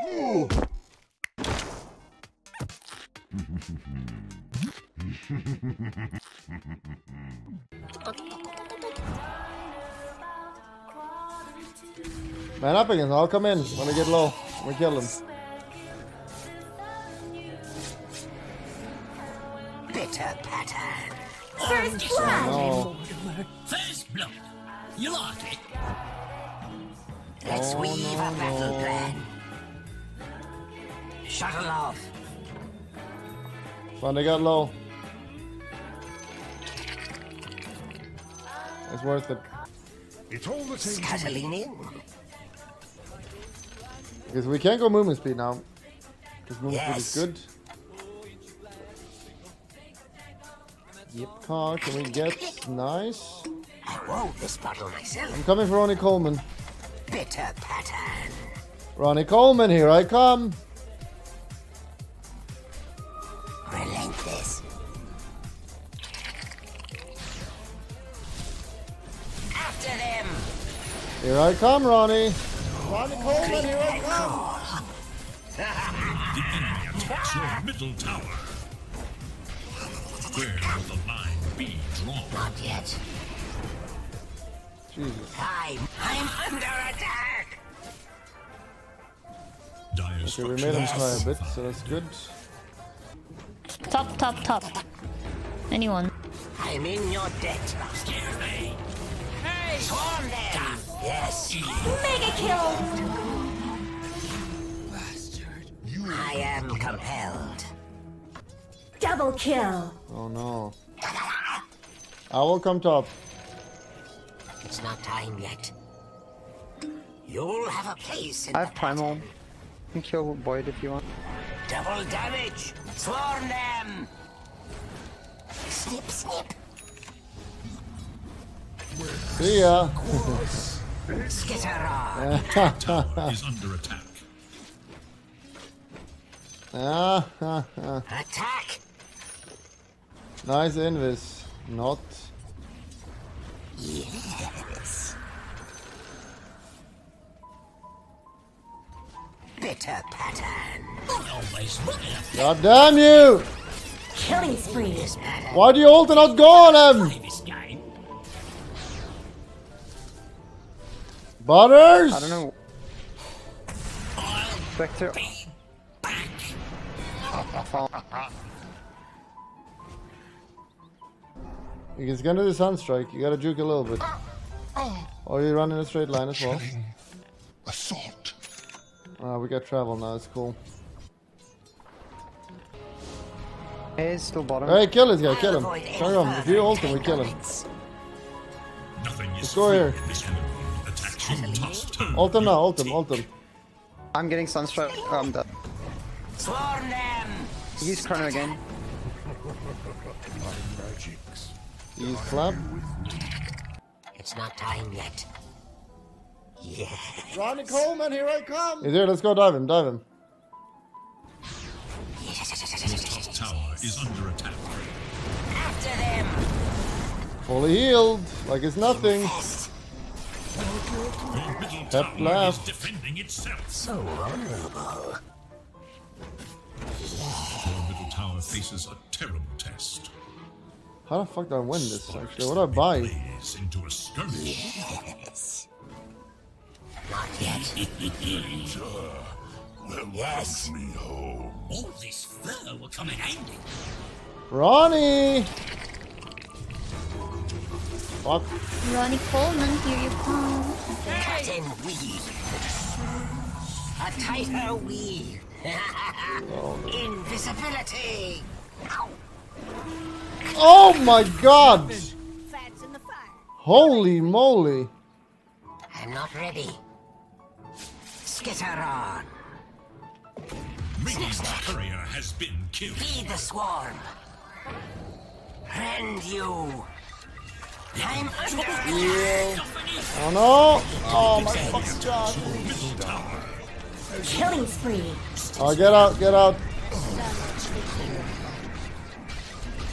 Man up again, I'll come in when we get low. We kill him. Bitter pattern. First blood. Oh, no. First blood. You like it? Let's weave a battle plan. Shuttle off. Fun, they got low. It's worth it. It's all the same. Because we can't go movement speed now. Because movement speed is good. Yep, car, can we get nice? I won't this battle myself. I'm coming for Ronnie Coleman. Bitter pattern. Ronnie Coleman, here I come. Relentless. After them. Here I come, Ronnie. Ronnie Coleman, here I come! The enemy attacks your middle tower. Where will the line be drawn? Not yet. Jesus. I'm under attack! Okay, we made him try a bit, so that's good. Top, top, top. Anyone. I'm in your debt. Scare me. Hey! Swarm them! Yes! Mega kill! Bastard. I am compelled. Double kill! Oh no. I will come top. It's not time yet. You'll have a place in I have primal. You can kill Boyd if you want. Double damage! Swarm them! Snip, snip! See ya! Skitter on! Tower is under attack. Attack! Nice invis. Not. Yes. Bitter pattern. God damn you! Killing spree is better. Why do you ult and not go on him? Butters! I don't know. Vector. You can scan to the sunstrike. You gotta juke a little bit. Or you run in a straight line as well. Assault. We got travel now. It's cool. Hey, it's still bottom. Hey, kill this guy. Kill him. Turn off. If you ult him, we kill him. Let's go here. Ult him now, ult him, ult him. I'm getting sunstruck. Oh, I'm dead. Swarm them! Use chrono again. Use club. It's not time yet. Yeah. Ronnie Coleman, here I come! He's here, let's go dive him, dive him. Your top tower is under attack. After them! Fully healed, like it's nothing. Your middle tower is defending itself. So vulnerable. Your middle tower faces a terrible test. How the fuck do I win this actually? What do I buy? Into a skirmish. Yes. Not yet. Yes. Me home. All this fur will come in handy. Ronnie! Fuck. Ronnie Coleman, here you come. Cut and weave. A tighter weave. Invisibility. Ow. Oh my god! Holy moly! I'm not ready. Skitter on. Mini's courier has been killed. Feed the swarm. Rend you. I'm under attack. Oh no! Oh my fucking god! Killing spree. Oh, get out! Get out!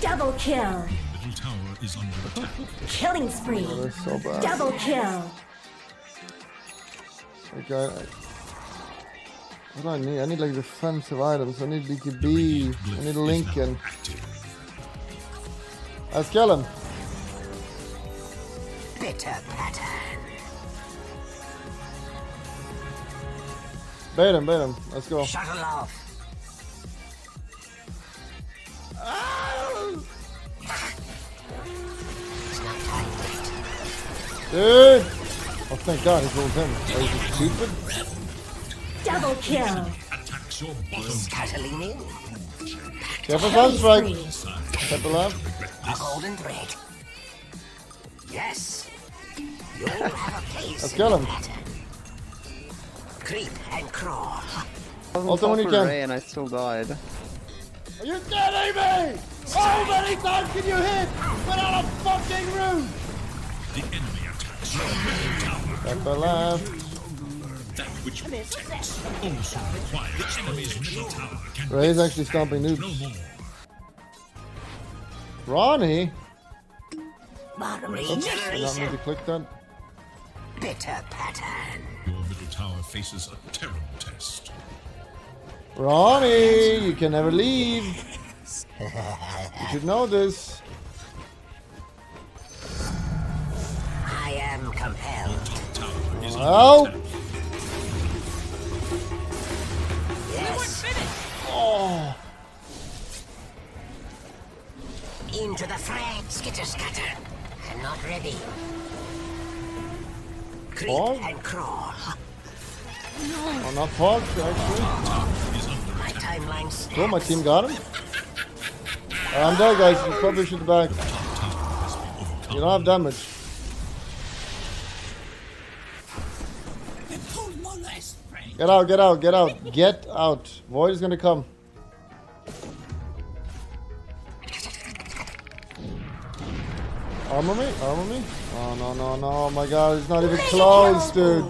Double kill. Middle tower is under attack. Killing spree. Oh, that's so bad. Double kill. Okay. What do I need? I need like defensive items. I need BKB. I need Lincoln. Let's kill him. Bitter pattern. Bait him, bait him. Let's go. Shuttle off. Dude! Oh, thank God he's rolled him. Are you stupid? Double kill. Scuttling in. Careful, fun strike. Careful up. A golden thread. Yes. You'll have a place. Let's kill him. Creep and crawl. Also, when you can. And I still died. Are you kidding me? How many times can you hit without a fucking roof? The enemy. Pepper left. Ray's actually stomping noobs. Ronnie? Oops, I don't need to click that. Bitter pattern. Your middle tower faces a terrible test. Ronnie, you can never leave. You should know this. I am compelled. Well. Yes. Oh. Into the fray, skitter scatter. I'm not ready. Creep and crawl. No. I'm not parked, actually. My timeline snaps. Cool, my team got him. I'm there, guys. You probably should back. You don't have damage. Get out, get out, get out, get out. Void is gonna come. Armor me, armor me. Oh no, no, no, oh my god, it's not even close, dude.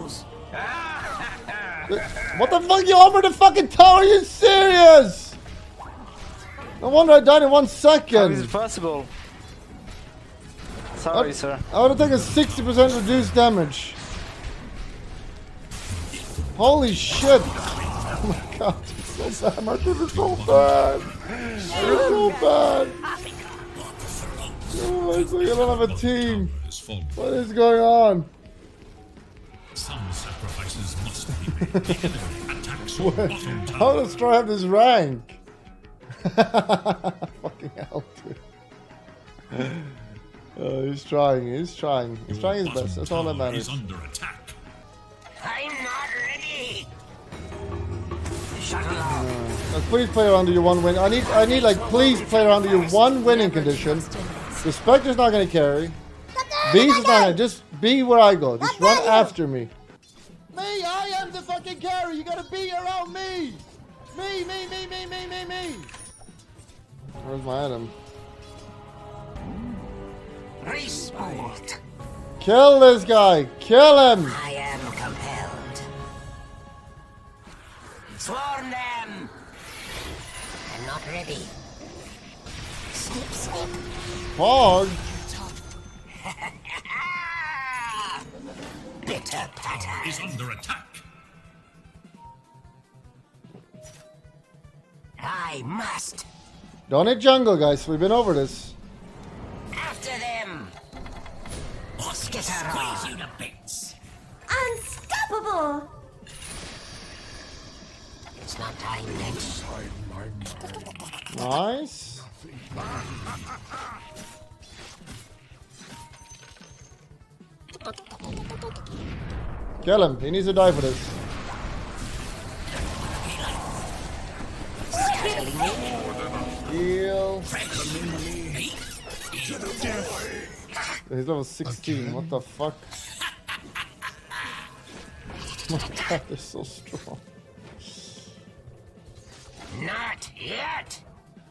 What the fuck, you armored the fucking tower? Are you serious? No wonder I died in 1 second. How is it possible? Sorry, sir. I would've taken 60% reduced damage. Holy shit! Oh my god, it's so bad. My kid is so bad! It's so bad! Oh, it's like I don't have a team! What is going on? Some sacrifices must be made. How does Troy have this rank? Fucking hell, dude. Oh, he's trying, he's trying. He's trying his best, that's all that matters. I'm not ready. Shut up. Please play around to your one win. I need like please play around to your one winning condition. The Spectre's not gonna carry. Beast is not gonna just be where I go. Just run after me. Me, I am the fucking carry. You gotta be around me. Me. Where's my item? Respawn. Kill this guy! Kill him! I am compelled. Swarm them! I'm not ready. Snip, snip. Hog! Bitter pattern is under attack. I must. Don't hit jungle, guys. We've been over this. After them. Squeeze you to bits. Unstoppable. It's not time next. Nice. Kill him. He needs to die for this. Heal. He's level 16, what the fuck? Oh my god, they're so strong. Not yet!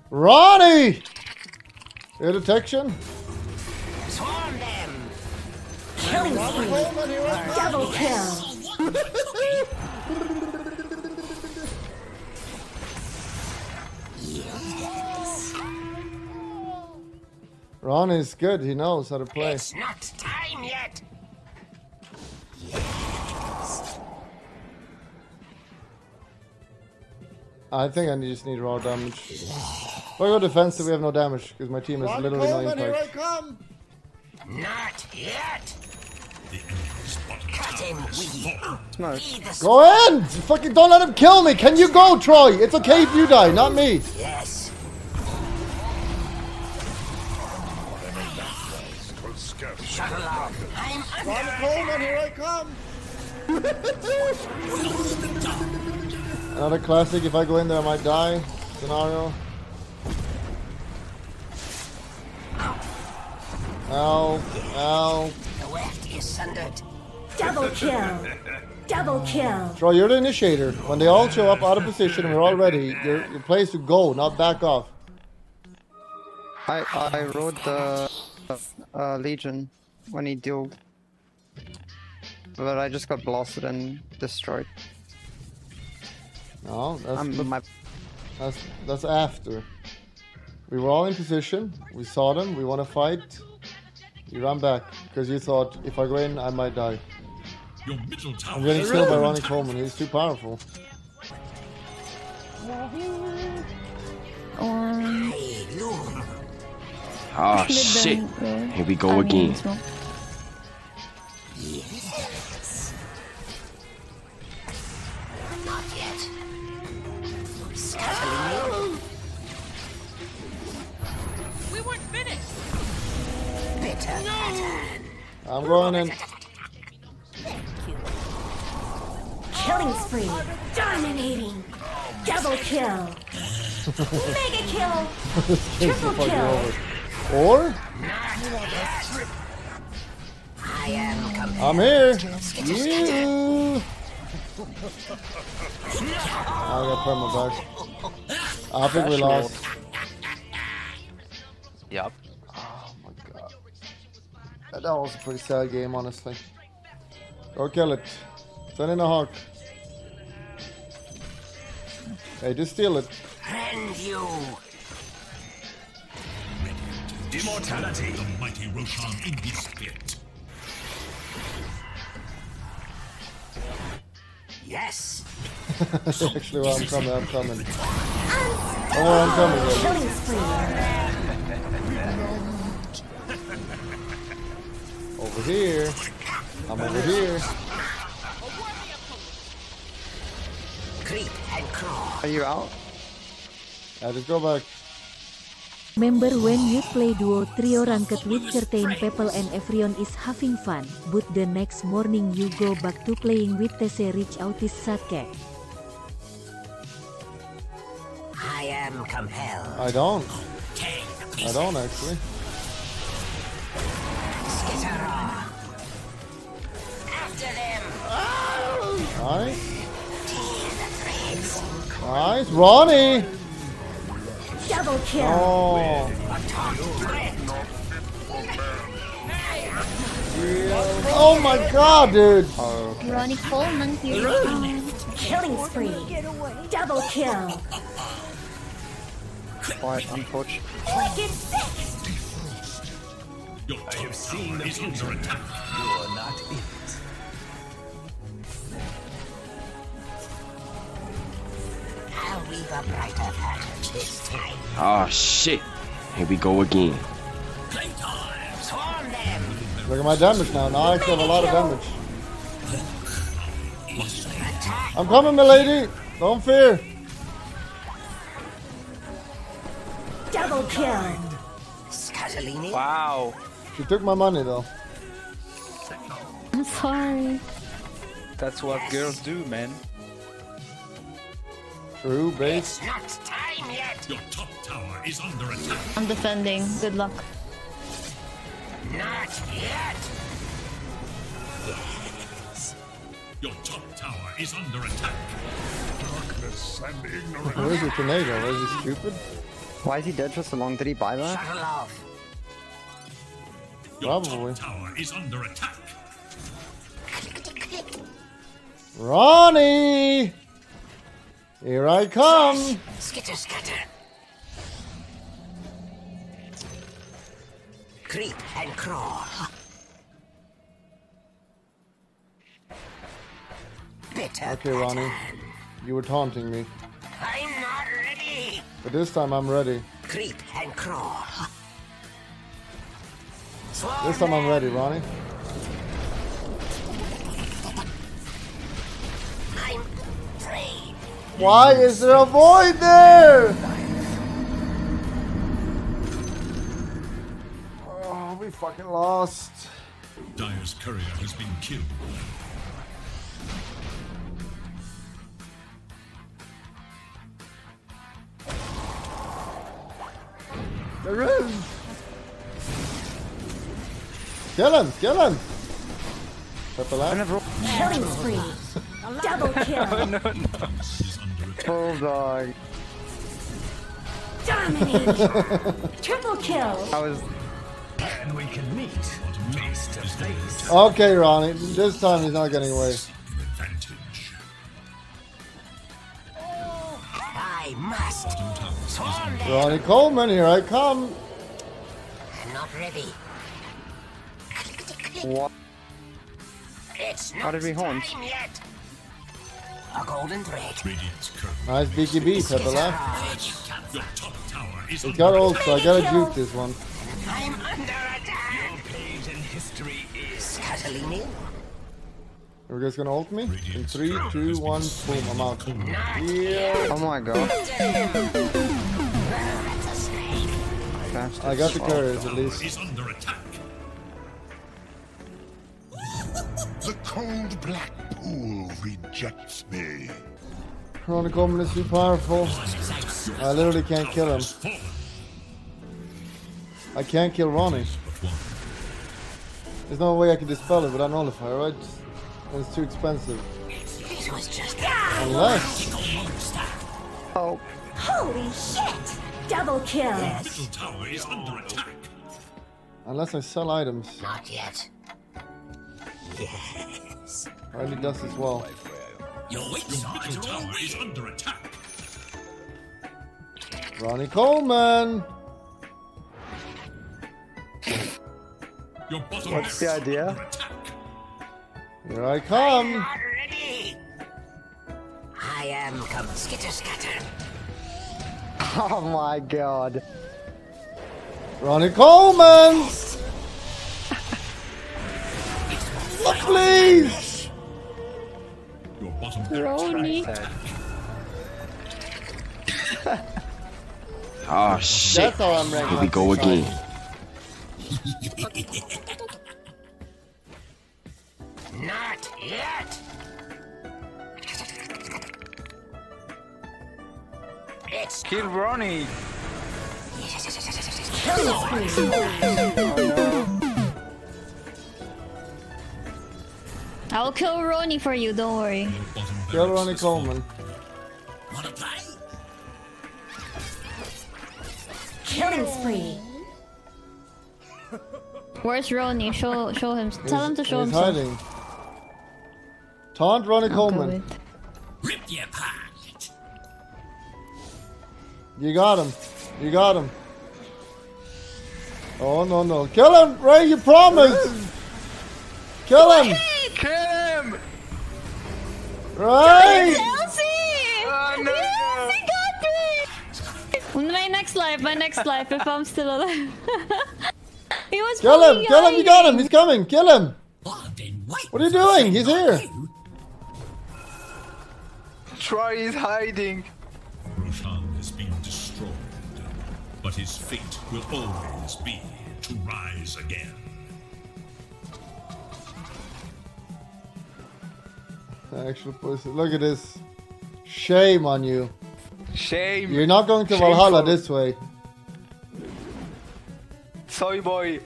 Ronnie! Air detection? Swarm them! Kill me! Double kill! Yes. Ron is good, he knows how to play. It's not time yet. Yes. I think I just need raw damage. If I go defensive, we have no damage because my team is literally not impact. Not yet. Cut him, Weaver. Nice. Go in! Fucking don't let him kill me. Can you go, Troy? It's okay if you die, not me. Yes. Shut up. I'm Ronnie Coleman, here I come. Another classic, if I go in there I might die scenario. Ow, ow. The weft is sundered. Double kill. Double kill. Troy, you're the initiator. When they all show up out of position and we're all ready, your place to go, not back off. I rode the Legion when he dueled, but I just got blasted and destroyed. No, that's after. We were all in position, we saw them, we want to fight. You ran back, because you thought, if I go in, I might die. Your middle tower. I'm getting killed by Ronnie Coleman, he's too powerful. Oh shit, here we go again. Not yet. We weren't finished. I'm going in. Killing spree. Dominating. Double kill. Mega kill. Triple kill. Or? I'm here. Yeah. I got perma back. I think we lost. Yep. Oh my god. That was a pretty sad game, honestly. Go kill it. Send in a hawk. Hey, just steal it. And you. Immortality. The mighty Roshan in his spirit. Yes. Actually, well, I'm coming. I'm coming. Over here. I'm over here. Creep and crawl. Are you out? I just go back. Remember when you play duo trio ranked with certain people and everyone is having fun, but the next morning you go back to playing with TC Rich Autis Sake. I am compelled. I don't actually. After them. Nice. Nice, Ronnie! Double kill. Oh. Yeah. Oh my god, dude. Oh, okay. Ronnie Coleman here. Killing spree. Double kill. Quite unfortunate. I have seen the future attack. You are not it. I'll weave a brighter pattern this time. Oh shit! Here we go again. Look at my damage now. Now I actually have a lot of damage. I'm coming, milady. Don't fear. Double kill. Scattellini. Wow. She took my money though. I'm sorry. That's what girls do, man. True, base. It's not time yet. Your top tower is under attack. I'm defending. Good luck. Not yet. Yes. Your top tower is under attack. Darkness and ignorance. Where is the tornado? Is he stupid? Why is he dead for so long? Did he buy that? Shut it off. Probably. Your top tower is under attack. Ronnie. Here I come! Skitter, scatter. Creep and crawl. Bitter. Okay, Ronnie. You were taunting me. I'm not. But this time I'm ready. Creep and crawl. This time I'm ready, Ronnie. I'm afraid. Why is there a void there? Oh, we fucking lost. Dire's courier has been killed. There is! Kill him! Kill him! Killing spree! Double kill! Full dog! Dominate! Triple kill! And we can meet face to face. Okay, Ronnie. This time he's not getting away. I must. Ronnie Coleman, here I come. I'm not ready. What? It's not time yet. A golden thread. Nice BKB, Pebble. It got old, so I gotta juke this one. I'm under attack. Your page in history is Catalina. Are you guys gonna ult me? In 3, 2, 1, boom, I'm out. Yeah. Oh my god. I got the courage at least. The cold black pool rejects me. Ronnie Coleman is too powerful. I literally can't kill him. I can't kill Ronnie. There's no way I can dispel it without nullifier, right? It's too expensive. This was just unless. Oh. Holy shit! Double kill. Middle tower is under attack. Unless I sell items. Not yet. Yes. Riley does as well. Your weak side tower is under attack. Ronnie Coleman. Your bottom. What's the idea? Here I come! I am come skitter-scatter. Oh my god. Ronnie Coleman! Look, please! Your bottom Ronnie. Oh shit. That's all I'm ready. Here we go again. Not yet. It's kill Ronnie. Kill I'll kill Ronnie for you. Don't worry. Kill Ronnie Coleman. Wanna play? Killing spree. Where's Ronnie? Show him. Tell him to show himself. Hiding. Taunt Ronnie Coleman. Rip your pocket. You got him. You got him. Oh no no! Kill him, Ray. You promised. Kill him. Kill him. Right. Oh, no. Yes, he got me. My next life, if I'm still alive. He was. Kill him. Kill him. You got him. He's coming. Kill him. What are you doing? He's here. Troy is hiding. Roshan has been destroyed, but his fate will always be to rise again. Actually, look at this. Shame on you. Shame. You're not going to Valhalla this way. Soy boy.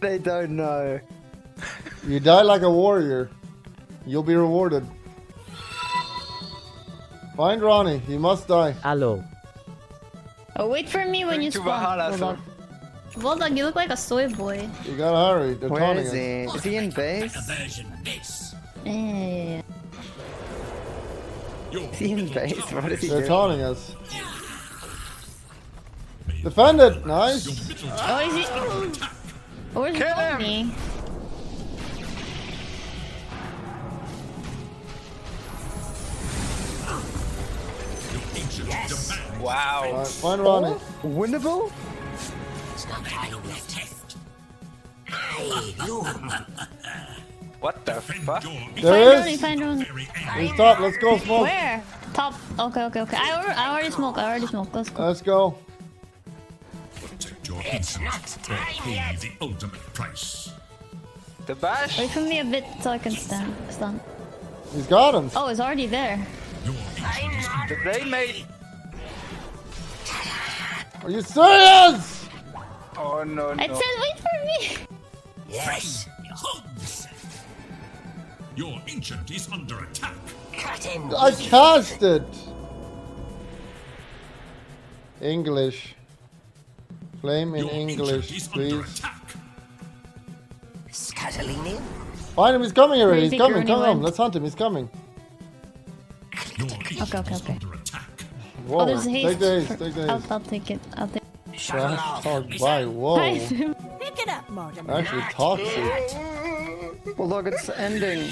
They don't know. You die like a warrior. You'll be rewarded. Find Ronnie, he must die. Hello. Oh, wait for me when you spawn. Bulldog, you look like a soy boy. You gotta hurry, they're taunting him. Is he in base? Yeah. Is he in base? What is he doing? They're taunting us. Defend it! Nice! Oh, is he... Where's Ronnie? Yes. Wow. Fine, Ronnie. Winnable? It's not left. What the fuck? There is. Find Ronnie. Top. Let's go, smoke. Where? Top. Okay, okay, okay. I already smoked. Let's go. Let's go. It's not time yet. The ultimate price. The bash. Wait for me a bit so I can stun. He's got him. Oh, it's already there. They made. Are you serious? Oh no! I said wait for me. Yes. Your ancient is under attack. Cut him. I cast it. English. Flame in English, please. Scuttling in. Find him, he's coming already, he's coming, come on, let's hunt him, he's coming. Okay, okay, okay. Whoa, oh, there's haste. Take the haste, take the haste. I'll take it, I'll take it. Trash talk by, whoa. Pick it up, Mortimer. Actually toxic. Well, look, it's ending.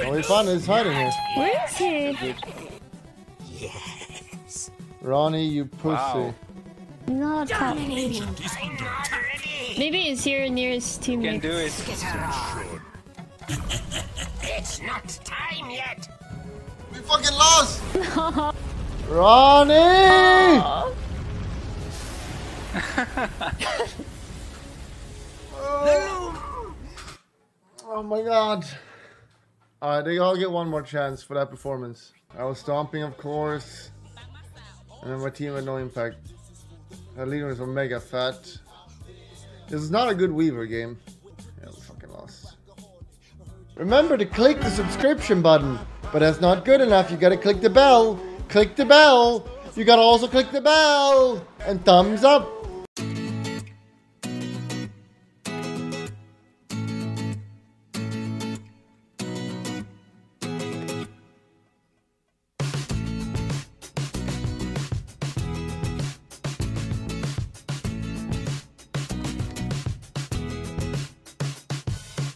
Oh, he found it, he's hiding here. Where is he? Yes. Ronnie, you pussy. Wow. Not happening. Maybe he's here near his teammate. You can do it. It's not time yet. We fucking lost. No. Ronnie. Oh. Oh. Oh my god. Alright, they all get one more chance for that performance. I was stomping, of course. And then my team had no impact. Our leader is Omega Fat. This is not a good Weaver game. Yeah, we fucking lost. Remember to click the subscription button, but that's not good enough. You gotta click the bell. Click the bell. You gotta also click the bell and thumbs up.